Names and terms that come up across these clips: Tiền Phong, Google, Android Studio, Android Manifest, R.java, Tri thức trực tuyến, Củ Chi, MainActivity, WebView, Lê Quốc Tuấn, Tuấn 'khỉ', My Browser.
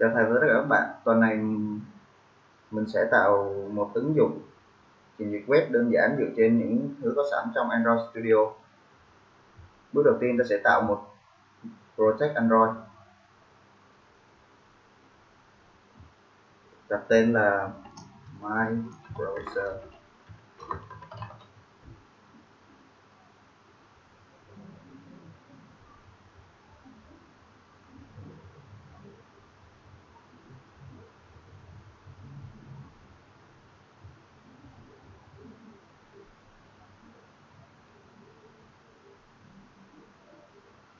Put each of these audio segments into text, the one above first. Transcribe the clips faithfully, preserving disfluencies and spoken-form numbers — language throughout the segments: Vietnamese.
Chào thầy và tất cả các bạn. Tuần này mình sẽ tạo một ứng dụng trình duyệt web đơn giản dựa trên những thứ có sẵn trong Android Studio. Bước đầu tiên ta sẽ tạo một project Android, đặt tên là My Browser.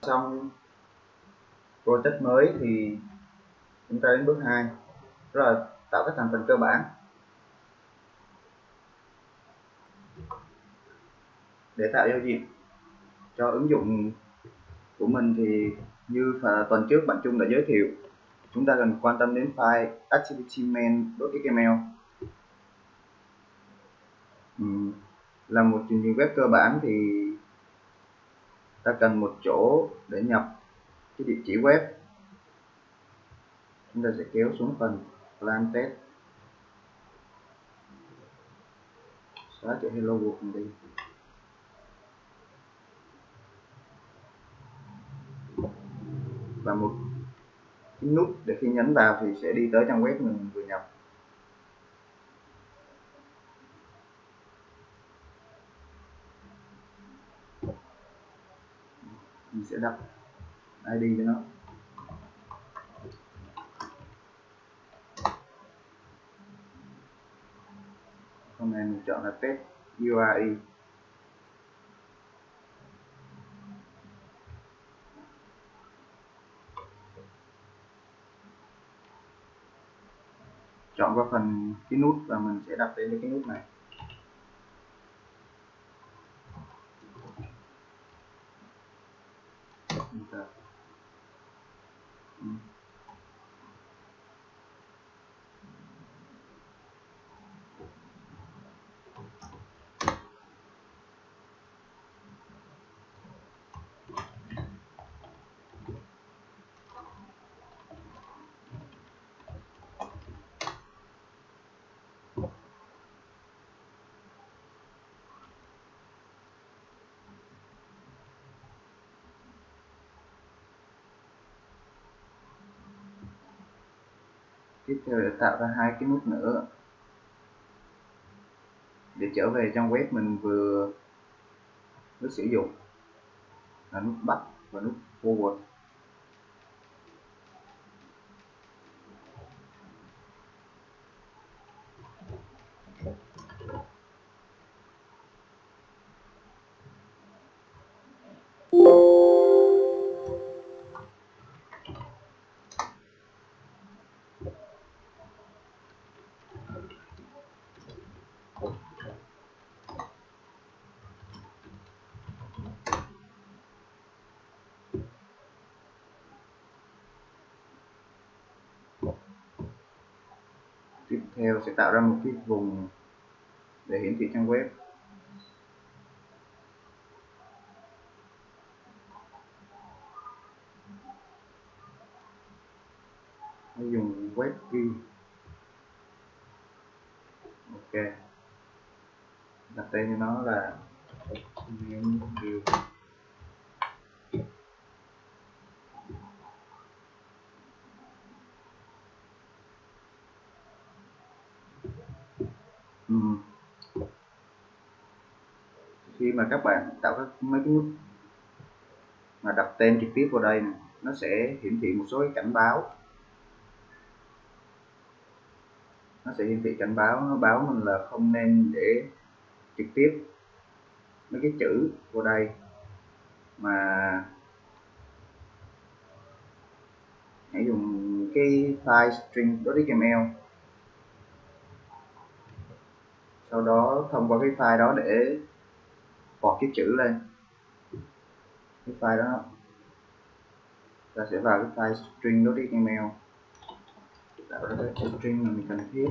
Trong project mới thì chúng ta đến bước hai, đó là tạo các thành phần cơ bản. Để tạo giao diện cho ứng dụng của mình thì như tuần trước bạn Trung đã giới thiệu, chúng ta cần quan tâm đến file activity main chấm x m l là một trình duyệt web cơ bản thì ta cần một chỗ để nhập cái địa chỉ web. Chúng ta sẽ kéo xuống phần plan test, xóa chữ hello world đi. Và một cái nút để khi nhấn vào thì sẽ đi tới trang web mình vừa nhập. Mình sẽ đặt i đê cho nó. Hôm nay mình chọn là page u a e. Chọn qua phần cái nút và mình sẽ đặt đến cái nút này. Tiếp theo để tạo ra hai cái nút nữa để trở về trong web mình vừa mới sử dụng, là nút back và nút forward. Tiếp theo sẽ tạo ra một cái vùng để hiển thị trang web. Hãy dùng WebView. Ok. Đặt tên cho nó là WebView. Ừ. Khi mà các bạn tạo các mấy cái nút mà đặt tên trực tiếp vào đây này, nó sẽ hiển thị một số cái cảnh báo. Nó sẽ hiển thị cảnh báo, nó báo mình là không nên để trực tiếp mấy cái chữ vào đây mà hãy dùng cái file string chấm x m l. Sau đó thông qua cái file đó để bọt cái chữ lên. Cái file đó ta sẽ vào cái file string chấm x m l, tạo ra cái string mà mình cần thiết.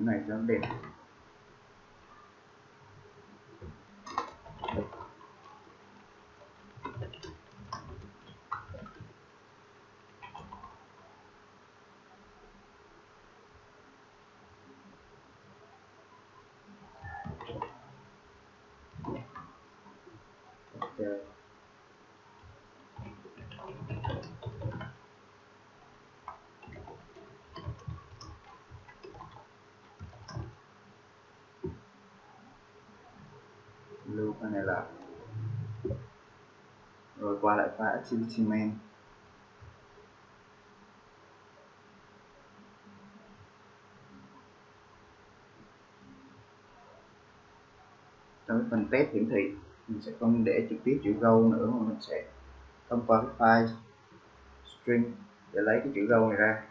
Này cho đẹp. Lưu cái này là rồi qua lại file activity main. Trong phần test hiển thị mình sẽ không để trực tiếp chữ gâu nữa mà mình sẽ thông qua cái file string để lấy cái chữ gâu này ra.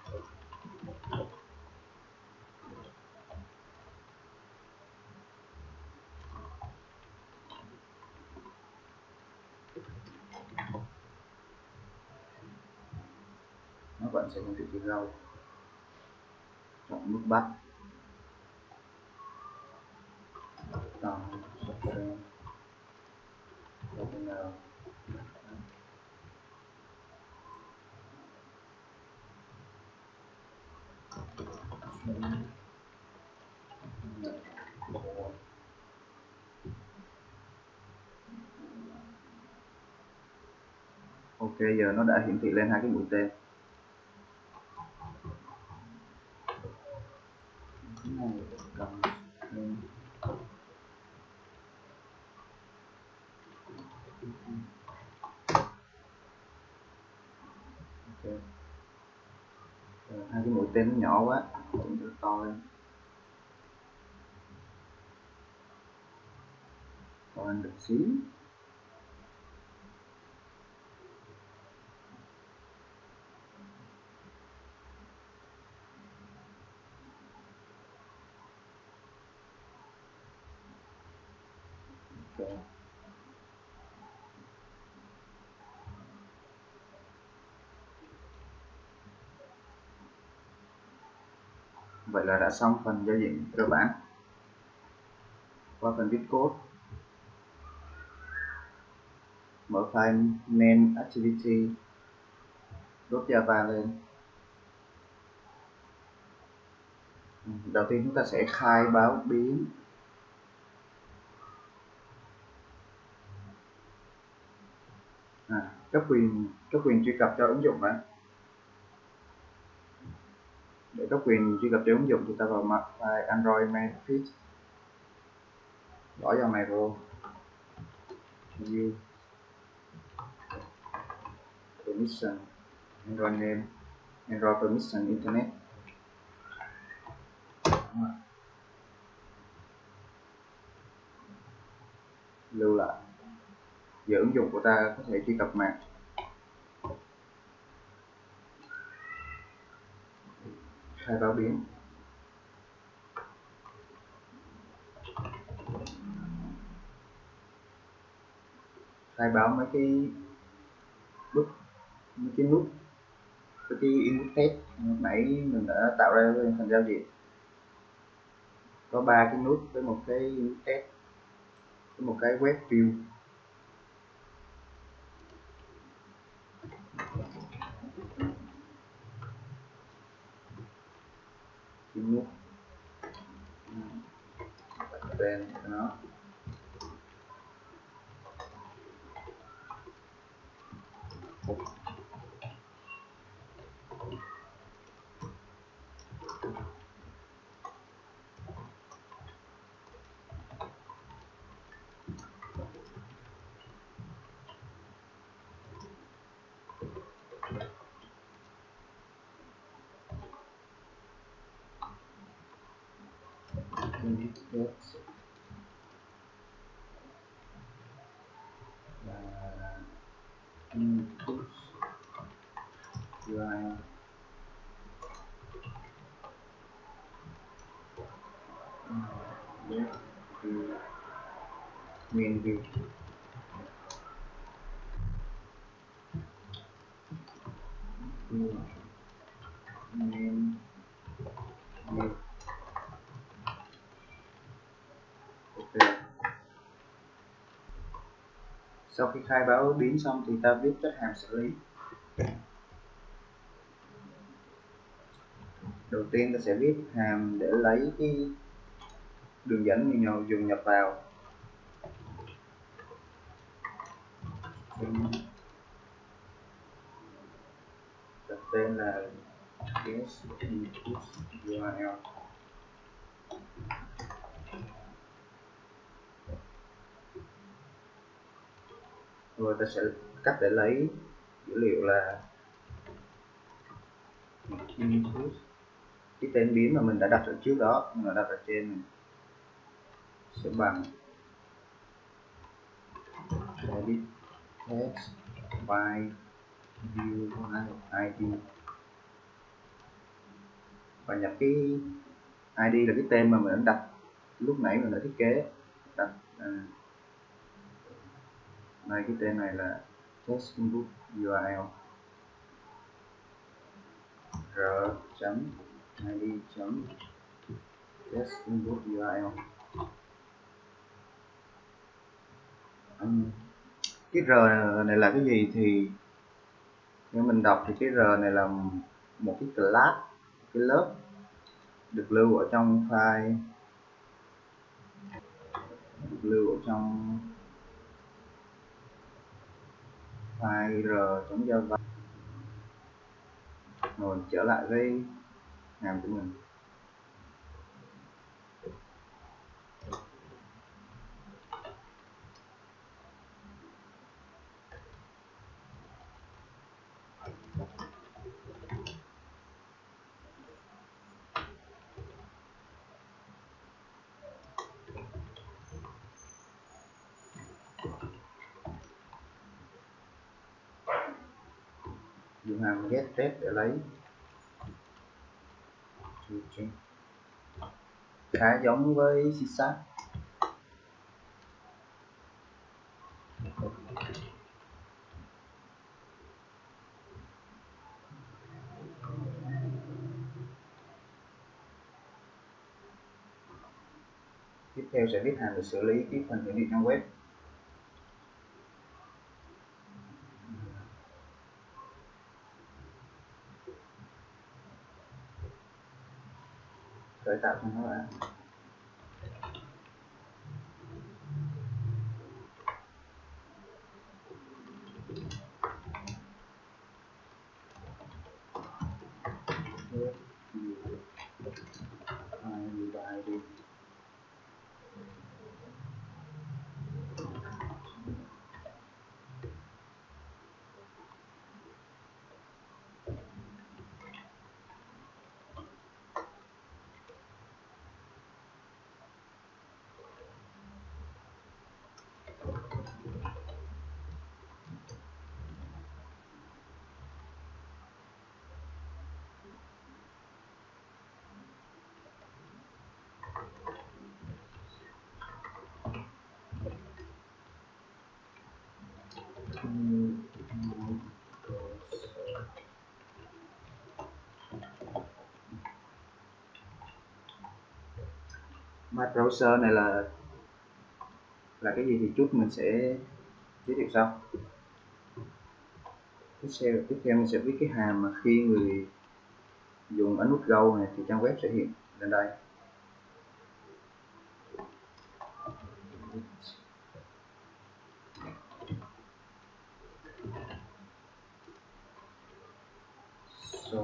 Nó vẫn sẽ hiển thị chữ gâu. Chọn nút bắt. Ok, giờ nó đã hiển thị lên hai cái mũi tên. Okay. Rồi, hai cái mũi tên nó nhỏ quá, cũng được to lên. Còn được xíu. Vậy là đã xong phần giao diện cơ bản. Qua phần viết code, mở file MainActivity, đốt Java lên. Đầu tiên chúng ta sẽ khai báo biến. À, cấp quyền cấp quyền truy cập cho ứng dụng ạ. Để cấp quyền truy cập cho ứng dụng thì ta vào mặt file Android Manifest, bỏ vào này vô new permission Android name Android permission internet. Lưu lại. Giờ ứng dụng của ta có thể truy cập mạng. Khai báo biến. Khai báo mấy cái bước, mấy cái nút, mấy cái input test nãy mình đã tạo ra lên phần giao diện. Có ba cái nút với một cái input test, với một cái web view. Nút tên cho nó init.box input line left to main view. Main view. Okay. Sau khi khai báo biến xong thì ta viết các hàm xử lý. Đầu tiên ta sẽ viết hàm để lấy cái đường dẫn người dùng nhập vào. Đặt tên là yes input u a lờ. Rồi ta sẽ cắt để lấy dữ liệu là input, cái tên biến mà mình đã đặt ở trước đó, mình đã đặt ở trên này. Sẽ bằng edit text by view i đê và nhập cái i đê là cái tên mà mình đã đặt lúc nãy mình đã thiết kế. Đặt à, này cái tên này là text input u a lờ r.id.text input u a lờ. Cái r này là cái gì thì nếu mình đọc thì cái r này là một cái class, cái lớp được lưu ở trong file, được lưu ở trong file r.java. Rồi trở lại với hàm của mình. Dùng hàm get test để lấy, khá giống với C Sharp. Tiếp theo sẽ viết hàm để xử lý cái phần hiển thị trong web. Để tạo thành các bạn My Browser này là là cái gì thì chút mình sẽ giới thiệu sau. Tiếp theo, tiếp theo mình sẽ viết cái hàm mà khi người dùng ấn nút Go này thì trang web sẽ hiện lên đây. So,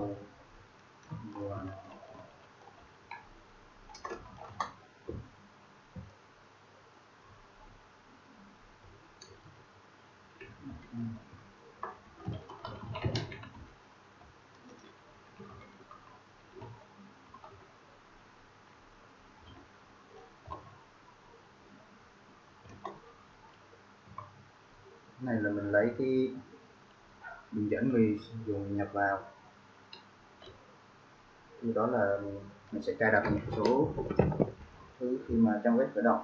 này là mình lấy cái đường dẫn người dùng nhập vào, thì đó là mình sẽ cài đặt một số thứ khi mà trang web khởi động.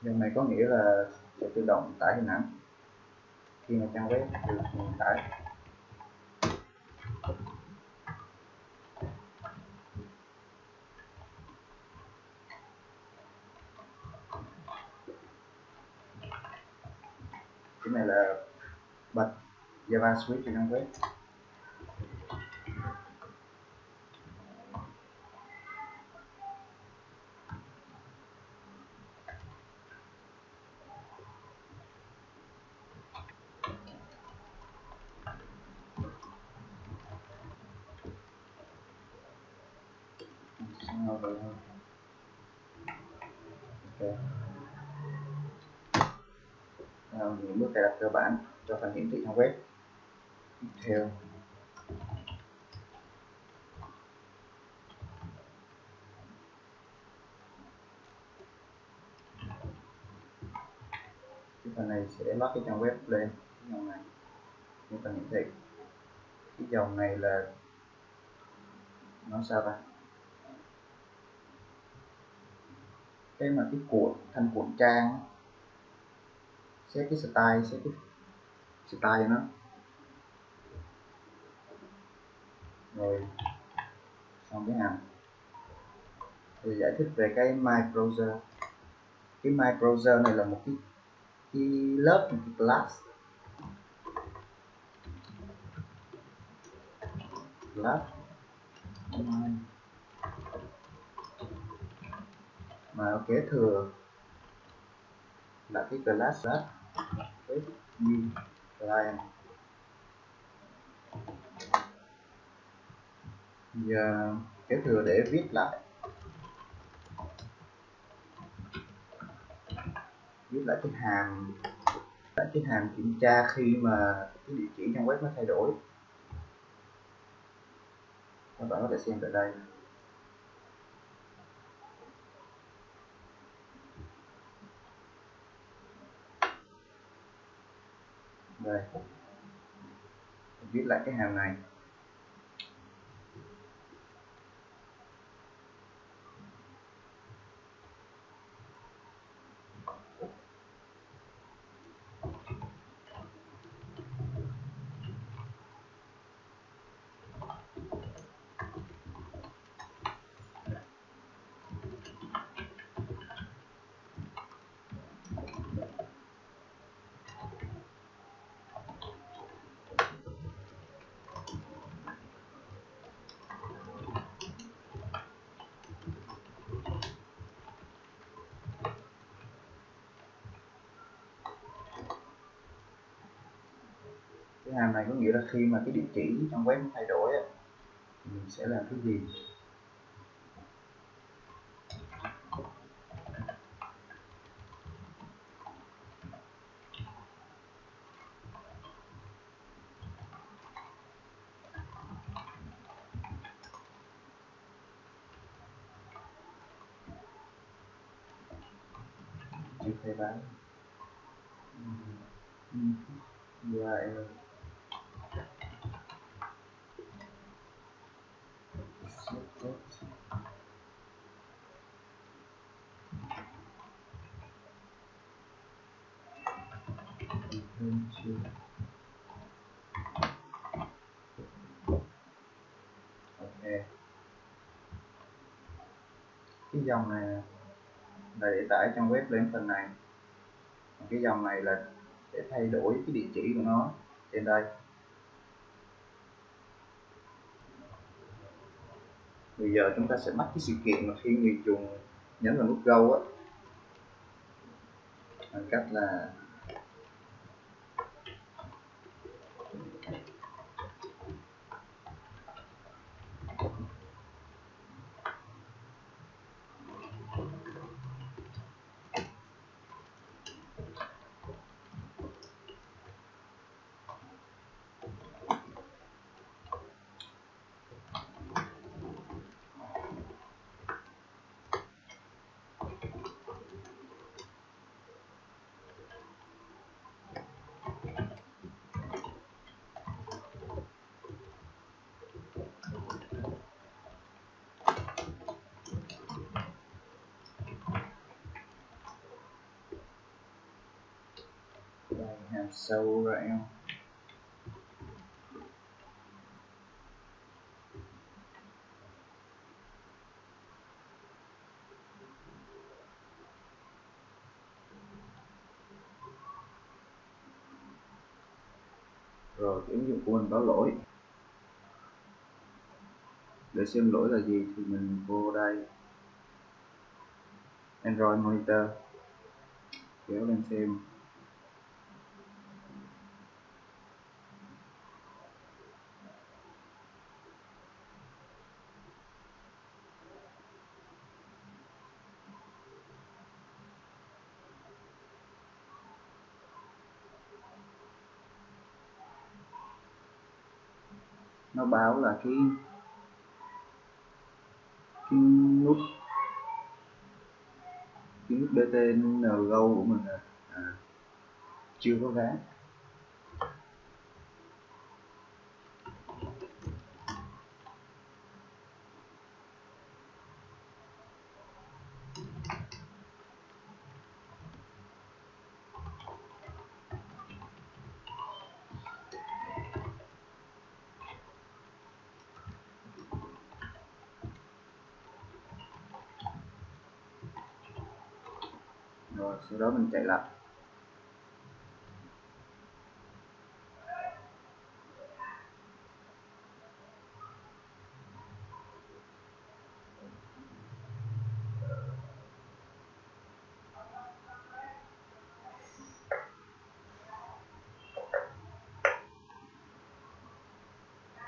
Điều này có nghĩa là sẽ tự động tải hình ảnh khi mà trang web được tải. Cái này là bật Java Switch trên trang web. Okay. Nào, những bước cài đặt cơ bản cho phần hiển thị trang web. Theo cái phần này sẽ load cái trang web lên, cái dòng này những phần hiển thị, cái dòng này là nó sao ta? Cái mà cái cuộn thành cuộn trang, xét cái style, xét cái style cho nó, rồi xong cái hàng. Rồi giải thích về cái My Browser. Cái My Browser này là một cái cái lớp, một cái class class My. Mà kế thừa là cái class WebView client. Giờ kế thừa để viết lại viết lại cái hàm lại cái hàm kiểm tra khi mà cái địa chỉ trang web nó thay đổi. Các bạn có thể xem tại đây. Đây. Mình viết lại cái hàm này. Cái hàm này có nghĩa là khi mà cái địa chỉ trong web thay đổi thì mình sẽ làm cái gì. Chữ khai báo lại okay. Cái dòng này là để tải trong web lên phần này, cái dòng này là để thay đổi cái địa chỉ của nó trên đây. Bây giờ chúng ta sẽ bắt cái sự kiện mà khi người dùng nhấn vào nút Go á, bằng cách là I have several right now. Rồi ứng dụng của mình báo lỗi. Để xem lỗi là gì thì mình vô đây Android Monitor, kéo lên xem. Nó báo là cái cái nút cái nút bê tê en Go của mình là à, chưa có gắn. Rồi sau đó mình chạy lại.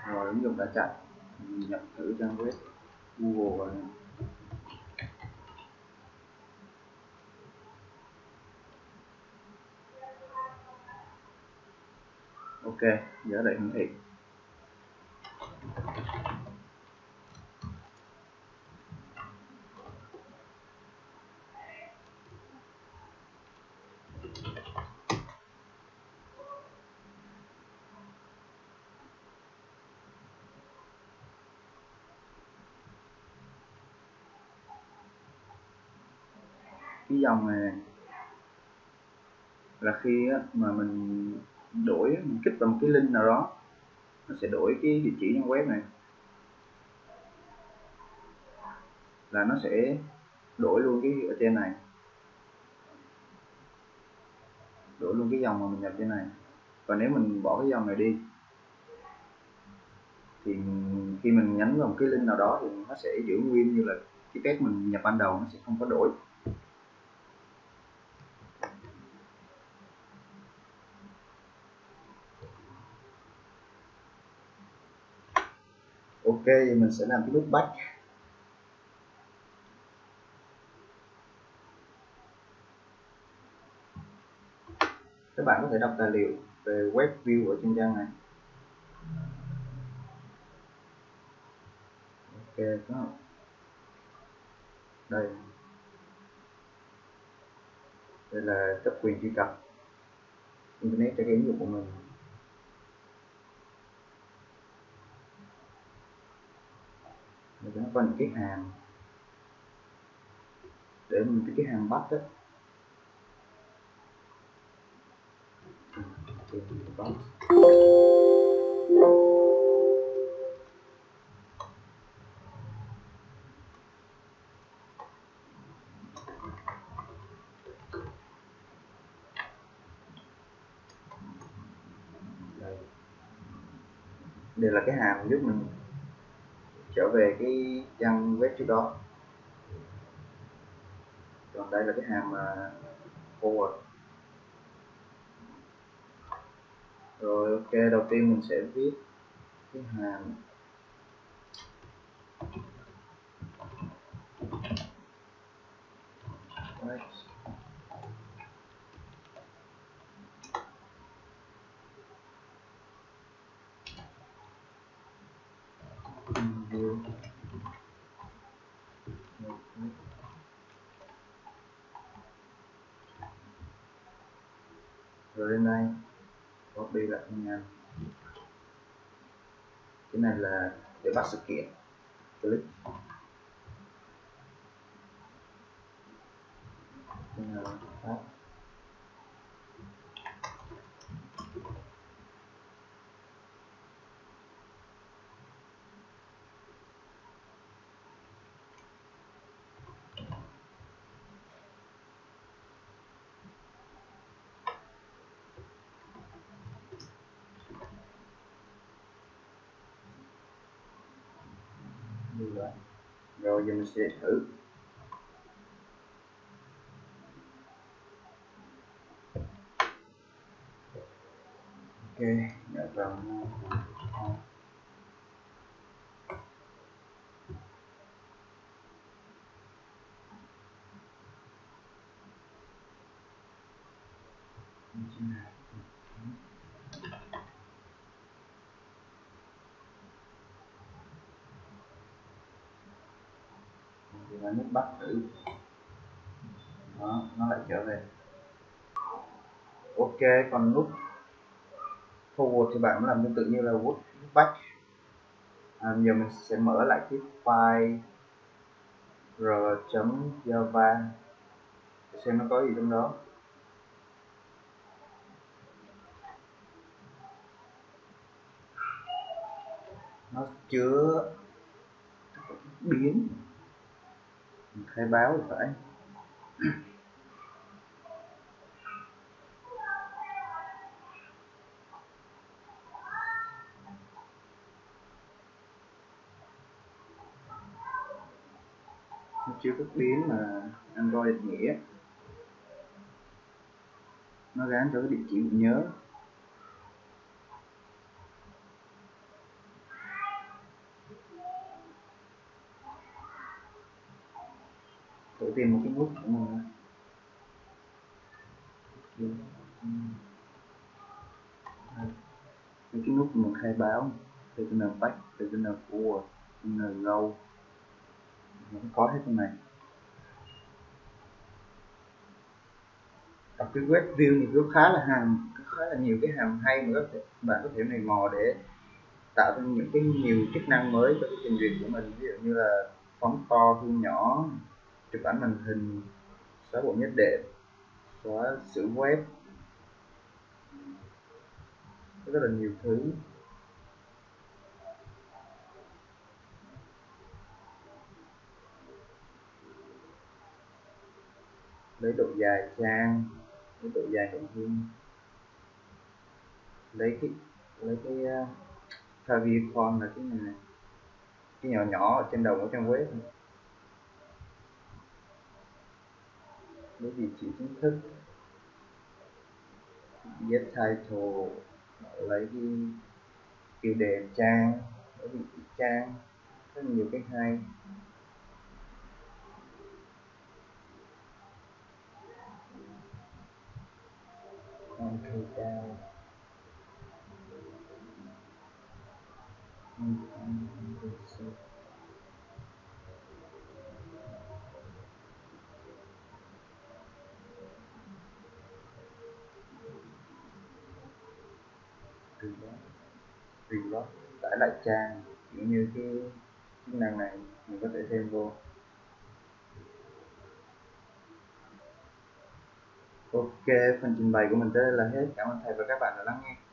Rồi ứng dụng đã chạy. Mình nhập thử trang web Google rồi. Ok, giờ lại hiển thị. Cái dòng này là khi mà mình đổi, mình kích vào một cái link nào đó nó sẽ đổi cái địa chỉ trang web này, là nó sẽ đổi luôn cái ở trên này, đổi luôn cái dòng mà mình nhập trên này. Và nếu mình bỏ cái dòng này đi thì khi mình nhấn vào một cái link nào đó thì nó sẽ giữ nguyên như là cái test mình nhập ban đầu, nó sẽ không có đổi. Ok, mình sẽ làm cái nút back. Các bạn có thể đọc tài liệu về WebView ở trên trang này. Ok, có đây. Đây là cấp quyền truy cập Internet cho cái ứng dụng của mình. Nó có những cái hàng để mình cái hàng bắt đó. Đây. Đây là cái hàng giúp mình trở về cái trang web trước đó. Còn đây là cái hàm forward. Rồi ok, đầu tiên mình sẽ viết cái hàm rồi lên đây copy lại nha. Cái này là để bắt sự kiện, click. Cái này là rồi, rồi giờ mình sẽ thử. Ok, đã vào. Và nút bắt thử đó, nó lại trở về. Ok, còn nút forward thì bạn làm tương tự như là nút back. À, giờ mình sẽ mở lại cái file r.java để xem nó có gì trong đó. Nó chứa biến khai báo phải. Nó chưa có biến mà Android nghĩa. Nó gắn cho cái địa chỉ mình nhớ. Tôi tìm một cái nút của mình. Cái nút của mình khai báo từ cái nền back, từ cái nền forward, từ nền go. Nó có hết cái này. Ở cái web view thì có khá là hàm, khá là nhiều cái hàm hay mà các bạn có thể này mò để tạo ra những cái nhiều chức năng mới cho cái trình duyệt của mình, ví dụ như là phóng to, thu nhỏ, chụp ảnh màn hình, xóa bộ nhất đệm, xóa sửa web, rất là nhiều thứ. Lấy độ dài trang, lấy độ dài nội dung, lấy cái lấy cái favicon con là cái này này, cái nhỏ nhỏ ở trên đầu của trang web này. Lấy địa chỉ chính thức, get title, lấy cái tiêu đề trang, lấy địa chỉ trang, rất nhiều cái hay. Reload, tải lại trang, kiểu như cái chức năng này mình có thể thêm vô. Ok, phần trình bày của mình tới đây là hết. Cảm ơn thầy và các bạn đã lắng nghe.